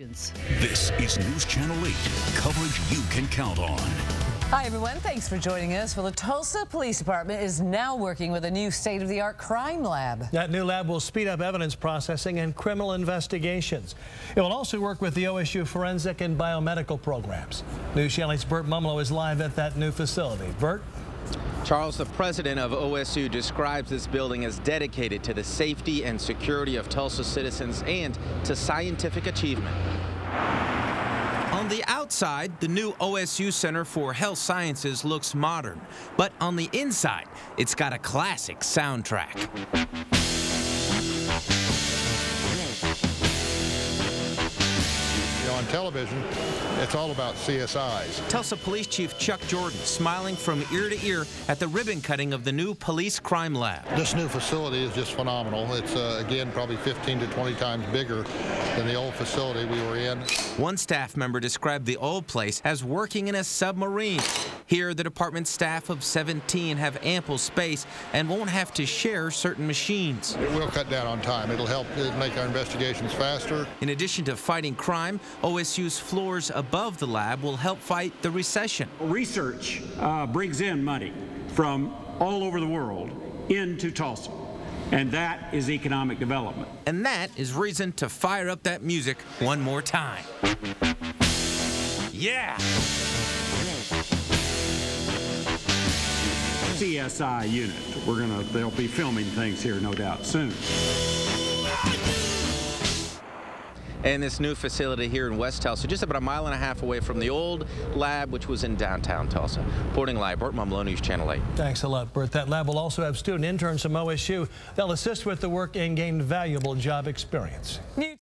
This is News Channel 8, coverage you can count on. Hi everyone, thanks for joining us. Well, the Tulsa Police Department is now working with a new state-of-the-art crime lab. That new lab will speed up evidence processing and criminal investigations. It will also work with the OSU forensic and biomedical programs. News Channel 8's Burt Mummolo is live at that new facility. Burt? Charles, the president of OSU, describes this building as dedicated to the safety and security of Tulsa citizens and to scientific achievement. On the outside, the new OSU Center for Health Sciences looks modern, but on the inside, it's got a classic soundtrack. On television, it's all about CSIs. Tulsa Police Chief Chuck Jordan smiling from ear to ear at the ribbon cutting of the new police crime lab. This new facility is just phenomenal. It's, again, probably 15 to 20 times bigger than the old facility we were in. One staff member described the old place as working in a submarine. Here, the department staff of 17 have ample space and won't have to share certain machines. It will cut down on time. It'll help make our investigations faster. In addition to fighting crime, OSU's floors above the lab will help fight the recession. Research brings in money from all over the world into Tulsa, and that is economic development. And that is reason to fire up that music one more time. Yeah! CSI unit. They'll be filming things here, no doubt, soon. And this new facility here in West Tulsa, just about a mile and a half away from the old lab, which was in downtown Tulsa. Reporting live, Burt Mummolo, News Channel 8. Thanks a lot, Burt. That lab will also have student interns from OSU. They'll assist with the work and gain valuable job experience.